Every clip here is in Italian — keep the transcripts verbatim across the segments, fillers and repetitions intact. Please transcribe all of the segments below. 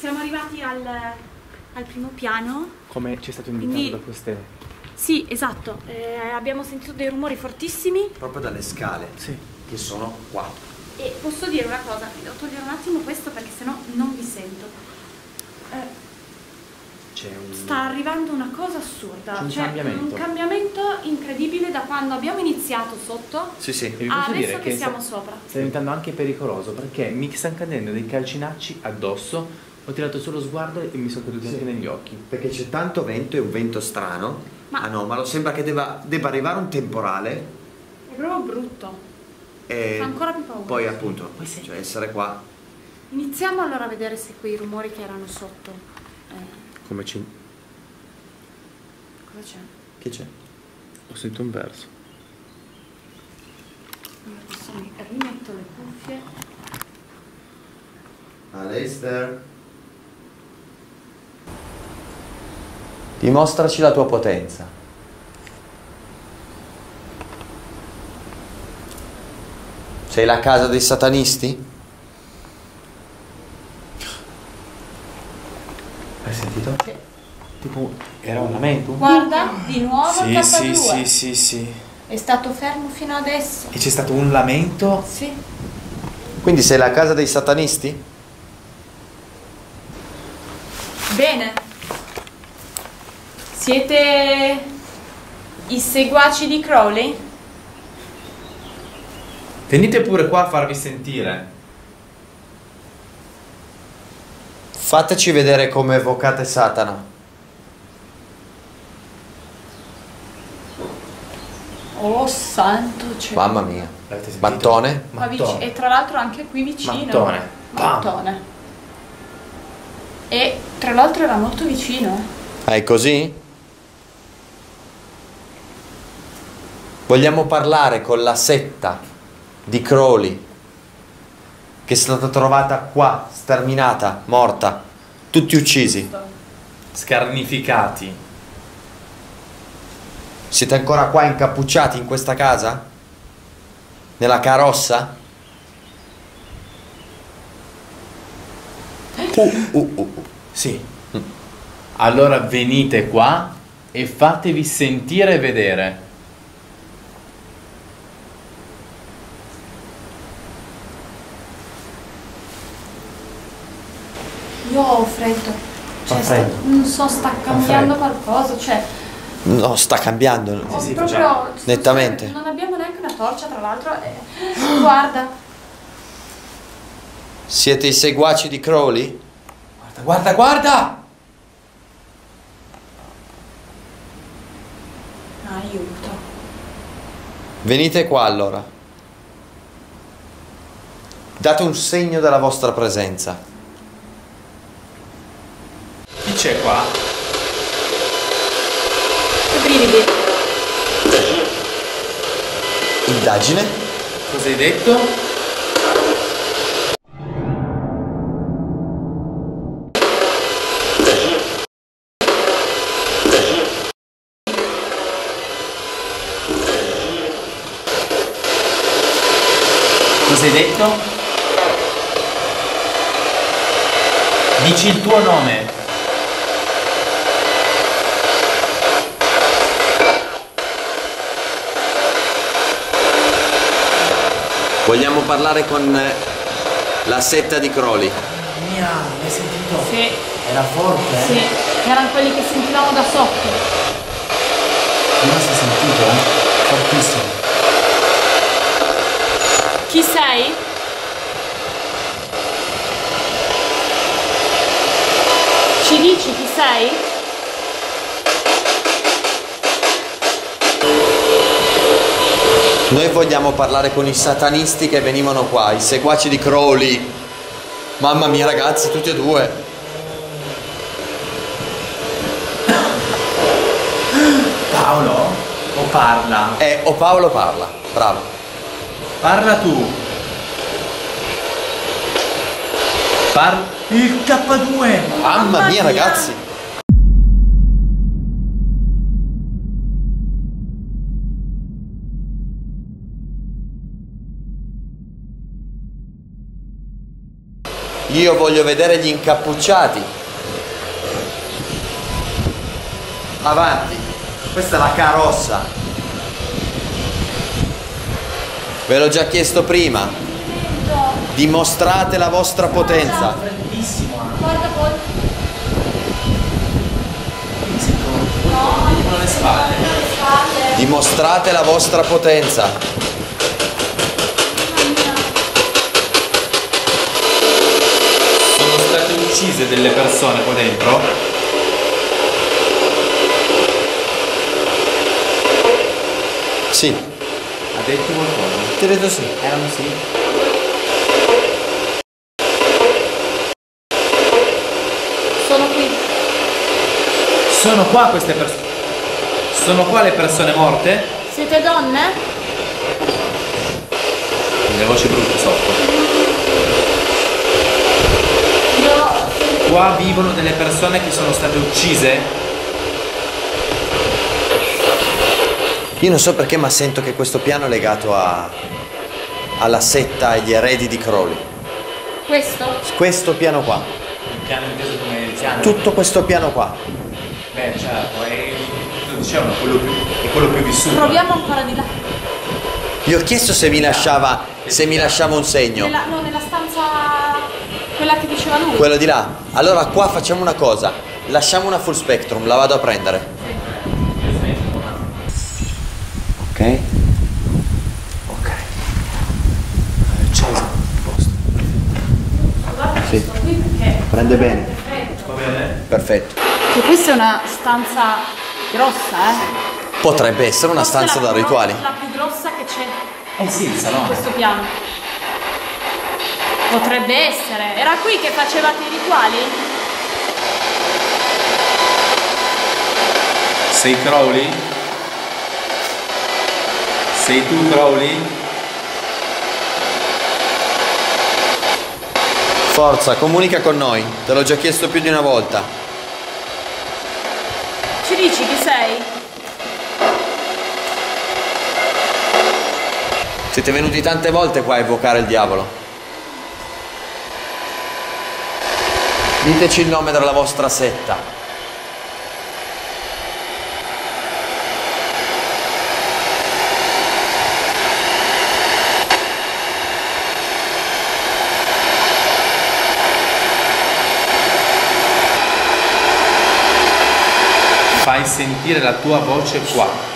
Siamo arrivati al, al primo piano. Come ci è stato indicato Quindi, da queste... Sì, esatto. Eh, abbiamo sentito dei rumori fortissimi. Proprio dalle scale, sì. Che sono qua. E posso dire una cosa, devo togliere un attimo questo perché sennò non vi sento. Eh, Un... Sta arrivando una cosa assurda, un cioè cambiamento. un cambiamento incredibile da quando abbiamo iniziato sotto sì, sì. E a adesso che, che siamo sta, sopra. Sta diventando anche pericoloso perché mi stanno cadendo dei calcinacci addosso, ho tirato solo sguardo e mi sono caduti sì. anche negli occhi. Perché c'è tanto vento, è un vento strano, ma... anomalo, sembra che debba, debba arrivare un temporale. È proprio brutto, e... fa ancora più paura. Poi appunto, poi sì. cioè essere qua. Iniziamo allora a vedere se quei rumori che erano sotto... Eh. Come c'è? Cosa c'è? Che c'è? Ho sentito un verso. Allora adesso mi rimetto le cuffie. Aleister, dimostraci la tua potenza. Sei la casa dei satanisti? Hai sentito? Sì. Tipo, era un lamento. Guarda, di nuovo sì, K due. Sì, sì, sì, sì. È stato fermo fino adesso. E c'è stato un lamento? Sì. Quindi sei la casa dei satanisti? Bene. Siete i seguaci di Crowley? Venite pure qua a farvi sentire. Fateci vedere come evocate Satana. Oh santo cielo. Mamma mia. Mattone. Mattone. E tra l'altro anche qui vicino. Mattone. Mattone. E tra l'altro era molto vicino. Ah, è così? Vogliamo parlare con la setta di Crowley, che è stata trovata qua, sterminata, morta, tutti uccisi. Scarnificati. Siete ancora qua incappucciati in questa casa? Nella Ca' Rossa? Uh, uh, uh. Sì. Mm. Allora venite qua e fatevi sentire e vedere. Io ho freddo, cioè, freddo. Sta, non so, sta cambiando qualcosa, cioè... No, sta cambiando, no. Sì, sì, proprio, nettamente. Non abbiamo neanche una torcia, tra l'altro, eh, guarda. Siete i seguaci di Crowley? Guarda, guarda, guarda! Aiuto. Venite qua allora. Date un segno della vostra presenza. C'è qua? Brividi. Indagine? Cosa hai detto? Cosa hai detto? Dici il tuo nome. Vogliamo parlare con la setta di Crowley. Mamma mia, l'hai sentito? Sì. Era forte, eh? Sì, erano quelli che sentivamo da sotto. Non si è sentito, eh? Fortissimo. Chi sei? Ci dici chi sei? Noi vogliamo parlare con i satanisti che venivano qua, i seguaci di Crowley. Mamma mia ragazzi, tutti e due. Paolo o parla? Eh, o Paolo parla, bravo. Parla tu. Parla. Il K due. Mamma, Mamma mia, mia ragazzi. Io voglio vedere gli incappucciati. Avanti. Questa è la Ca' Rossa. Ve l'ho già chiesto prima. Dimostrate la vostra potenza. Guarda poi. Dimostrate la vostra potenza. Uccise delle persone qua dentro, sì, ha detto qualcosa, credo sì, erano sì, sono qui, sono qua queste persone, sono qua le persone morte, siete donne? Le voci brutte sotto. Qua vivono delle persone che sono state uccise? Io non so perché, ma sento che questo piano è legato a, alla setta e agli eredi di Crowley. Questo? Questo piano qua. Il piano inteso come il piano? Tutto questo piano qua. Beh, certo, è, diciamo, quello più, è quello più vissuto. Proviamo ancora di là. Gli ho chiesto se mi lasciava, se mi lasciava un segno. Nella, no, nella stanza... quella che diceva lui. Quello di là. Allora qua facciamo una cosa. Lasciamo una full spectrum, la vado a prendere. Ok. Ok. C'è il posto. Guarda, sì. Sono qui perché... prende bene. Perfetto. Va bene. Perfetto. E questa è una stanza grossa, eh? Potrebbe essere una stanza da rituali. La più grossa che c'è. Eh sì, il salone. Questo piano. Potrebbe essere. Era qui che facevate i rituali? Sei Crowley? Sei tu Crowley? Forza, comunica con noi. Te l'ho già chiesto più di una volta. Ci dici chi sei? Siete venuti tante volte qua a evocare il diavolo. Diteci il nome della vostra setta. Fai sentire la tua voce qua.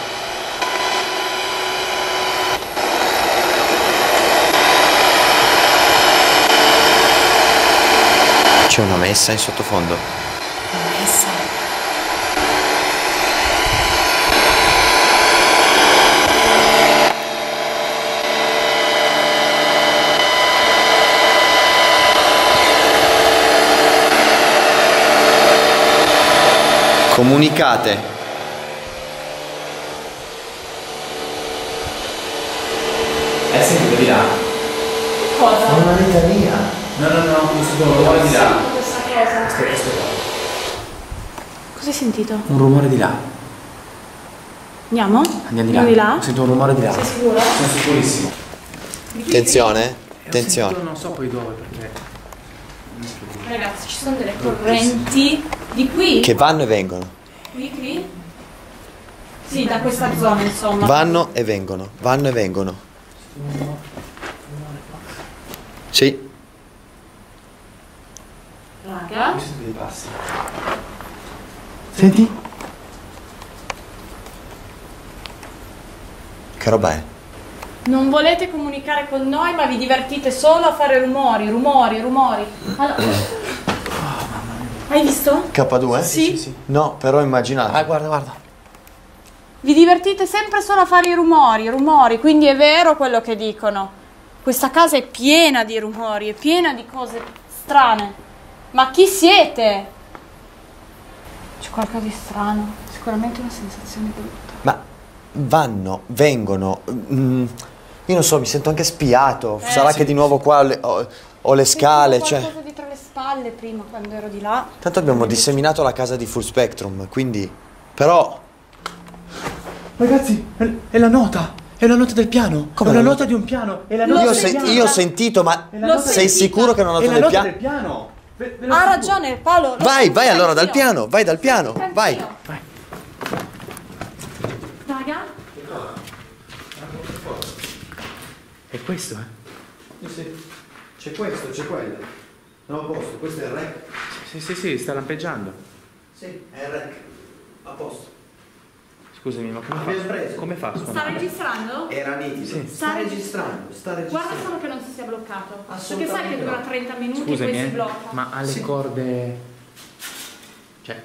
C'è una messa in sottofondo. Una messa? Comunicate. È sempre di là. Cosa? È una letteria. No, no, no, questo è un rumore di là. Aspetta, aspetta. Cosa hai sentito? Un rumore di là. Andiamo? Andiamo di là. Di là? Sento un rumore di là. Sei sicuro? Sono sicurissimo. Attenzione, attenzione. Non so poi dove perché. Ragazzi, ci sono delle correnti di qui. Che vanno e vengono. Qui, qui? Sì, da questa zona, insomma. Vanno e vengono, vanno e vengono. Sì. Raga. Senti? Che roba è? Non volete comunicare con noi, ma vi divertite solo a fare rumori, rumori, rumori. Allora... Hai visto? K due? Sì. Sì, sì. No, però immaginate. Ah, guarda, guarda. Vi divertite sempre solo a fare i rumori, rumori, quindi è vero quello che dicono. Questa casa è piena di rumori, è piena di cose strane. Ma chi siete? C'è qualcosa di strano, sicuramente una sensazione brutta. Ma vanno, vengono, mm, io non so, mi sento anche spiato, eh, sarà sì, che di nuovo qua le, ho, ho le scale, cioè... qualcosa dietro le spalle prima, quando ero di là. Tanto abbiamo disseminato la casa di Full Spectrum, quindi... però... Ragazzi, è, è la nota! È la nota del piano. Come è la nota di un piano? È la nota io, del sen piano. Io ho sentito, ma sei sicuro che è una nota, è la del, nota del piano? Ve ve ha ragione, Paolo. Vai, vai allora dal piano, vai dal piano, vai. Vai. Raga. È questo, eh? Sì. C'è questo, c'è quello. Non a posto, questo è il rec. Sì, sì, sì, sta lampeggiando. Sì, è il rec. A posto. Scusami, ma come fa? Come fa? Sta registrando? Era nitido. Sì. Sta, sta registrando, sta registrando. Guarda solo che non si sia bloccato. Perché sai che dura trenta minuti e poi si blocca. Ma ha le sì. corde... Cioè...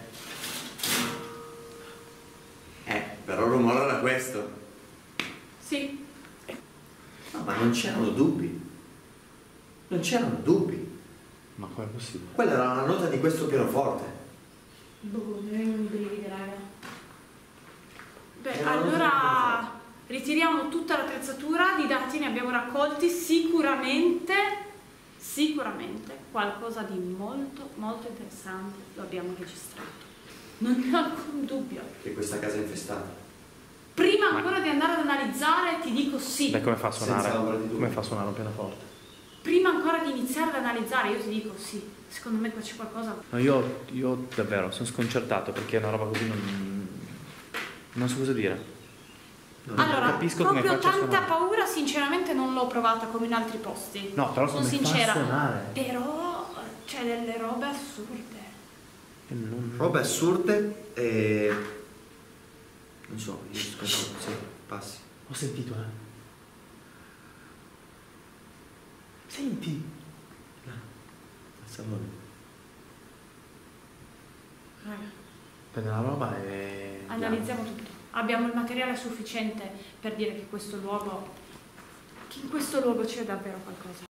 Eh, però il rumore era questo. Sì. No, ma non c'erano dubbi. Non c'erano dubbi. Ma com'è possibile? Quella era una nota di questo pianoforte. Boh, mi vengono i brividi, raga. Beh, allora ritiriamo tutta l'attrezzatura, di dati ne abbiamo raccolti, sicuramente, sicuramente qualcosa di molto, molto interessante lo abbiamo registrato. Non ne ho alcun dubbio. Che questa casa è infestata. Prima ancora Ma... di andare ad analizzare ti dico sì. Beh, come fa a suonare? Come fa a suonare un pianoforte? Prima ancora di iniziare ad analizzare io ti dico sì, secondo me qua c'è qualcosa. No, io, io davvero sono sconcertato perché è una roba così non... Non so cosa dire. Non allora, capisco proprio come tanta paura sinceramente non l'ho provata come in altri posti. No, però sono sincera. Però c'è delle robe assurde. Non... Robe assurde e... Non so, io scopo, sì, passi. Ho sentito, eh. Senti. No. Salve. Raga. Prende la roba e... Analizziamo tutto. Abbiamo il materiale sufficiente per dire che questo luogo, che in questo luogo c'è davvero qualcosa.